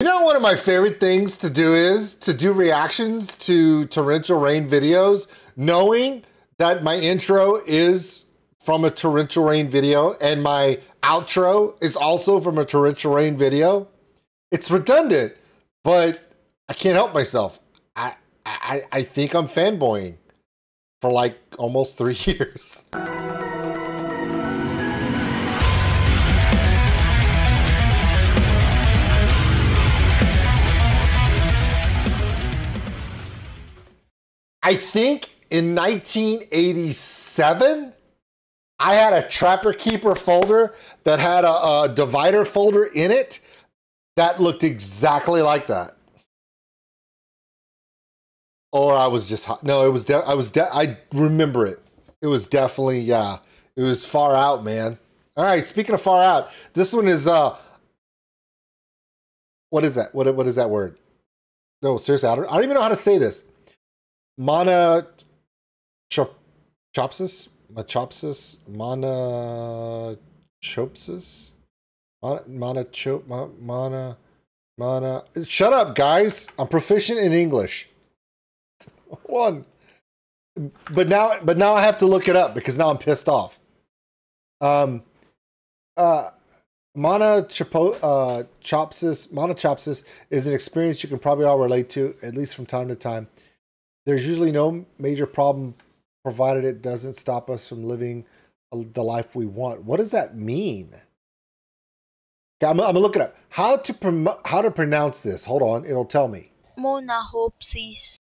You know, one of my favorite things to do is to do reactions to Torrential Rain videos, knowing that my intro is from a Torrential Rain video and my outro is also from a Torrential Rain video. It's redundant, but I can't help myself. I think I'm fanboying for like almost 3 years. I think in 1987, I had a Trapper Keeper folder that had a divider folder in it that looked exactly like that. Or I was just, no, it was, I remember it. It was definitely, yeah, it was far out, man. All right, speaking of far out, this one is, what is that? What is that word? No, seriously, I don't even know how to say this. Monachopsis. Shut up, guys. I'm proficient in English. One. But now I have to look it up because now I'm pissed off. Monachopsis is an experience you can probably all relate to, at least from time to time. There's usually no major problem, provided it doesn't stop us from living the life we want. What does that mean? Okay, I'm gonna look it up. How to pronounce this? Hold on, it'll tell me. Monachopsis.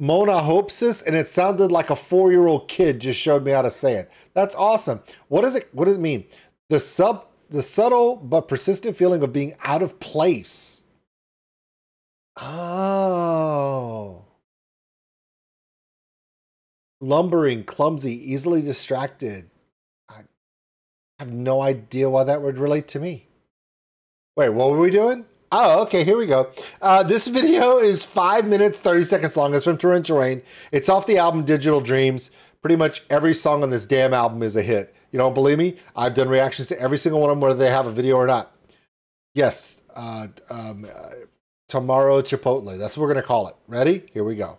Monachopsis, and it sounded like a 4-year-old kid just showed me how to say it. That's awesome. What does it mean? The subtle but persistent feeling of being out of place. Oh. Lumbering, clumsy, easily distracted. I have no idea why that would relate to me. Wait, what were we doing? Oh, okay, here we go. This video is 5 minutes, 30 seconds long. It's from Torrential Rain. It's off the album Digital Dreams. Pretty much every song on this damn album is a hit. You don't believe me? I've done reactions to every single one of them, whether they have a video or not. Yes, Tomorrow Chipotle. That's what we're gonna call it. Ready? Here we go.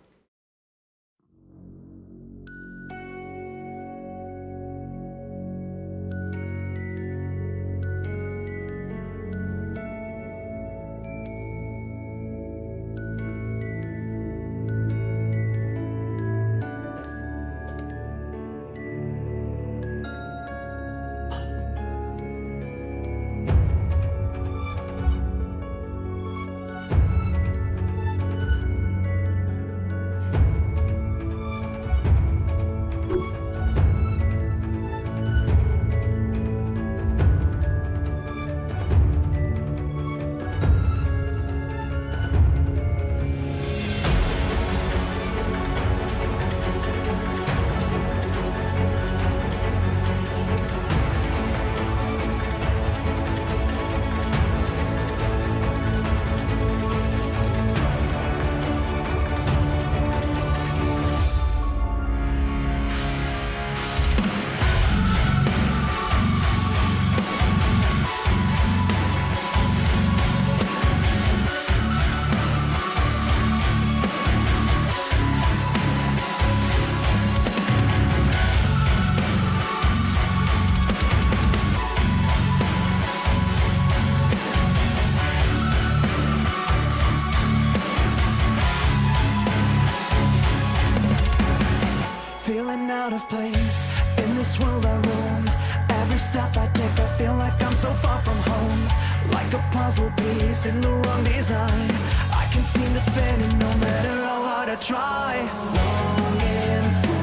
In the wrong design, I can see the fading, no matter how hard I try. Longing for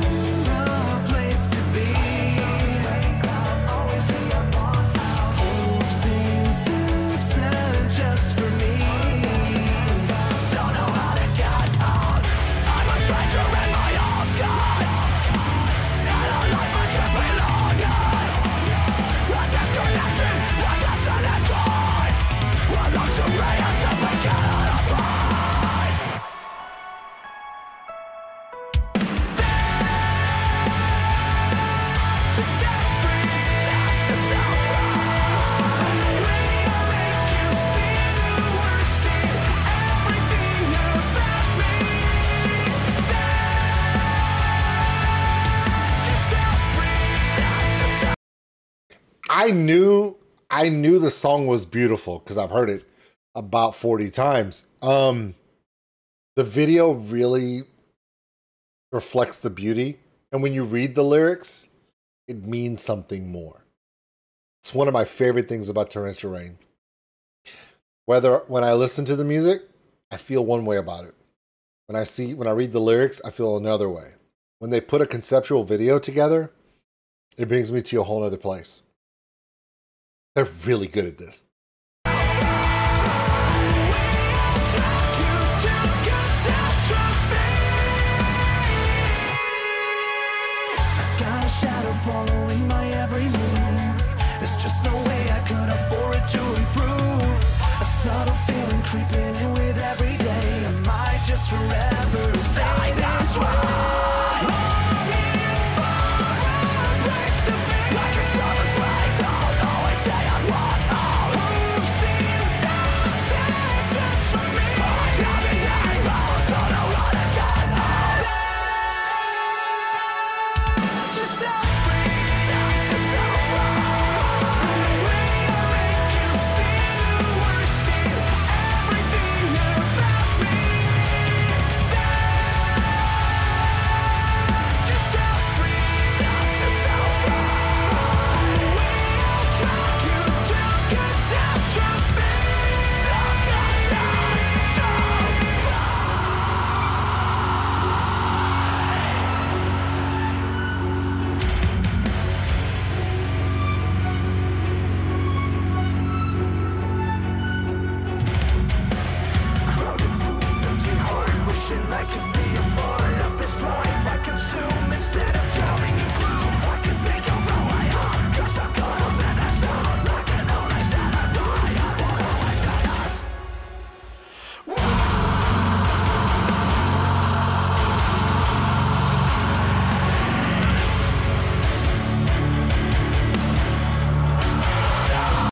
a place to be. Hope seems absent just for me. Don't know how to get out. I'm a stranger in my own yard. And a life I can't belong in. What does your nation? What does an end go? I knew the song was beautiful because I've heard it about 40 times. The video really reflects the beauty. And when you read the lyrics, it means something more. It's one of my favorite things about Torrential Rain. When I listen to the music, I feel one way about it. When I read the lyrics, I feel another way. When they put a conceptual video together, it brings me to a whole other place. They're really good at this. I've got a shadow following my every move. There's just no way I could afford it to improve. A subtle feeling creeping in with every day. Am I just forever stay this way?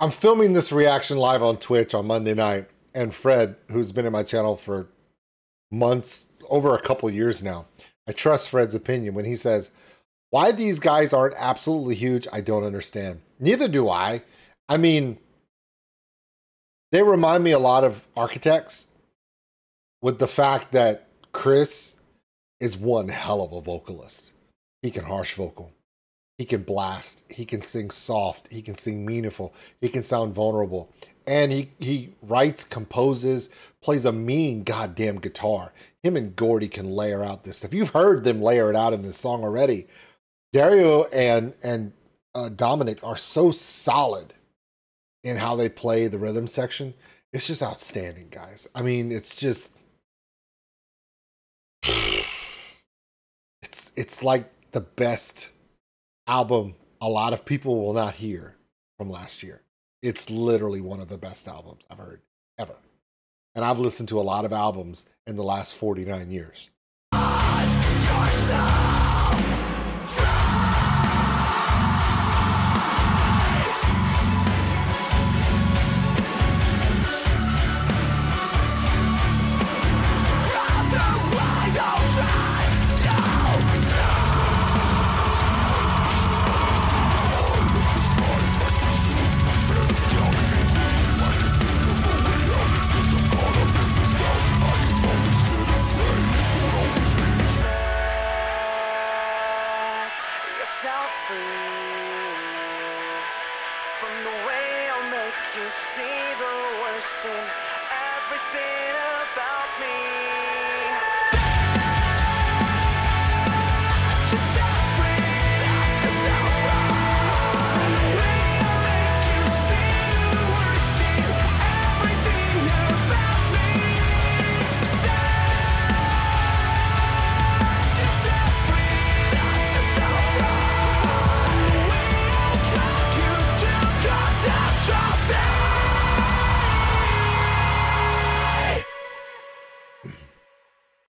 I'm filming this reaction live on Twitch on Monday night, and Fred, who's been in my channel for months, over a couple years now, I trust Fred's opinion when he says, why these guys aren't absolutely huge, I don't understand. Neither do I. I mean, they remind me a lot of Architects, with the fact that Chris is one hell of a vocalist. He can harsh vocal. He can blast, he can sing soft, he can sing meaningful, he can sound vulnerable. And he writes, composes, plays a mean goddamn guitar. Him and Gordy can layer out this stuff. You've heard them layer it out in this song already. Dario and Dominic are so solid in how they play the rhythm section. It's just outstanding, guys. I mean, it's just... It's like the best... album a lot of people will not hear from last year. It's literally one of the best albums I've heard ever. And I've listened to a lot of albums in the last 49 years.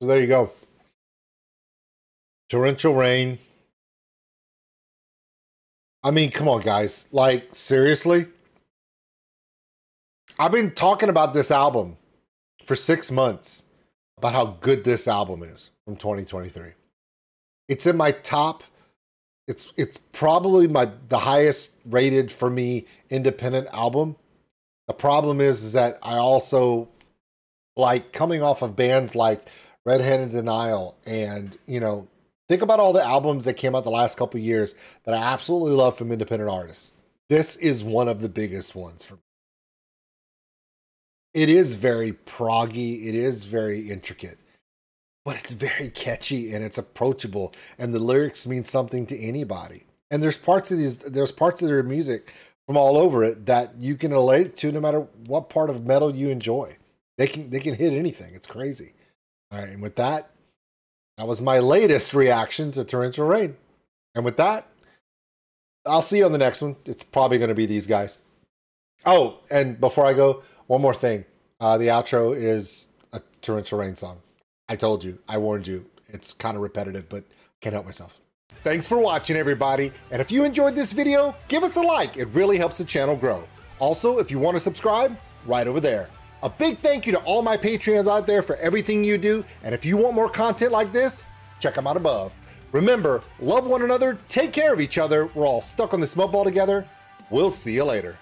So there you go. Torrential Rain. I mean, come on, guys. Like, seriously? I've been talking about this album for 6 months, about how good this album is from 2023. It's in my top, It's probably the highest rated for me independent album. The problem is that I also like coming off of bands like Red-headed Denial and, you know, think about all the albums that came out the last couple of years that I absolutely love from independent artists. This is one of the biggest ones for me. It is very proggy. It is very intricate, but it's very catchy and it's approachable. And the lyrics mean something to anybody. And there's parts of these, there's parts of their music from all over it that you can relate to no matter what part of metal you enjoy. They can hit anything. It's crazy. All right. And with that, that was my latest reaction to Torrential Rain. And with that, I'll see you on the next one. It's probably going to be these guys. Oh, and before I go, one more thing. The outro is a Torrential Rain song. I told you. I warned you. It's kind of repetitive, but can't help myself. Thanks for watching, everybody. And if you enjoyed this video, give us a like. It really helps the channel grow. Also, if you want to subscribe, right over there. A big thank you to all my Patreons out there for everything you do. And if you want more content like this, check them out above. Remember, love one another, take care of each other. We're all stuck on this mud ball together. We'll see you later.